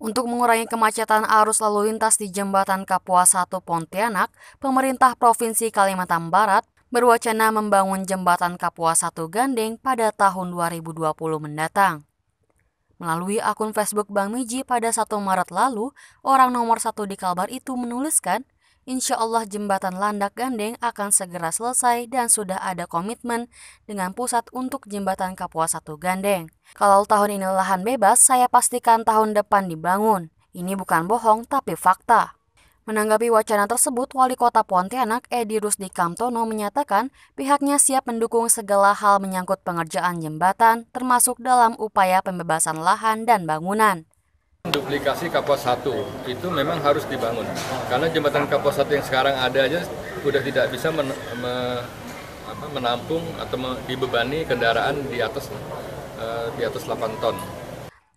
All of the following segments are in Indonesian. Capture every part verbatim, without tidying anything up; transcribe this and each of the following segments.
Untuk mengurangi kemacetan arus lalu lintas di Jembatan Kapuas satu Pontianak, pemerintah Provinsi Kalimantan Barat berwacana membangun Jembatan Kapuas satu Gandeng pada tahun dua ribu dua puluh mendatang. Melalui akun Facebook Bang Miji pada satu Maret lalu, orang nomor satu di Kalbar itu menuliskan, "Insya Allah jembatan Landak Gandeng akan segera selesai dan sudah ada komitmen dengan pusat untuk jembatan Kapuas satu Gandeng. Kalau tahun ini lahan bebas, saya pastikan tahun depan dibangun. Ini bukan bohong, tapi fakta." Menanggapi wacana tersebut, Wali Kota Pontianak Edi Rusdi Kamtono menyatakan pihaknya siap mendukung segala hal menyangkut pengerjaan jembatan, termasuk dalam upaya pembebasan lahan dan bangunan. Duplikasi Kapuas satu itu memang harus dibangun, karena jembatan Kapuas satu yang sekarang ada aja sudah tidak bisa men, me, apa, menampung atau me, dibebani kendaraan di atas uh, di atas delapan ton.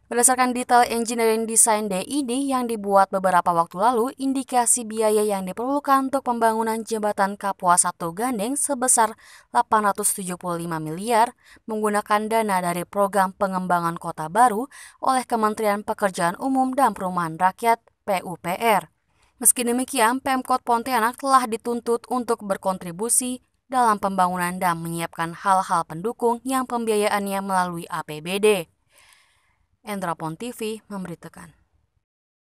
Berdasarkan detail engineering design D E D yang dibuat beberapa waktu lalu, indikasi biaya yang diperlukan untuk pembangunan jembatan Kapuas satu Gandeng sebesar delapan ratus tujuh puluh lima miliar menggunakan dana dari program pengembangan kota baru oleh Kementerian Pekerjaan Umum dan Perumahan Rakyat P U P R. Meski demikian, Pemkot Pontianak telah dituntut untuk berkontribusi dalam pembangunan dan menyiapkan hal-hal pendukung yang pembiayaannya melalui A P B D. Andrapon T V memberitakan.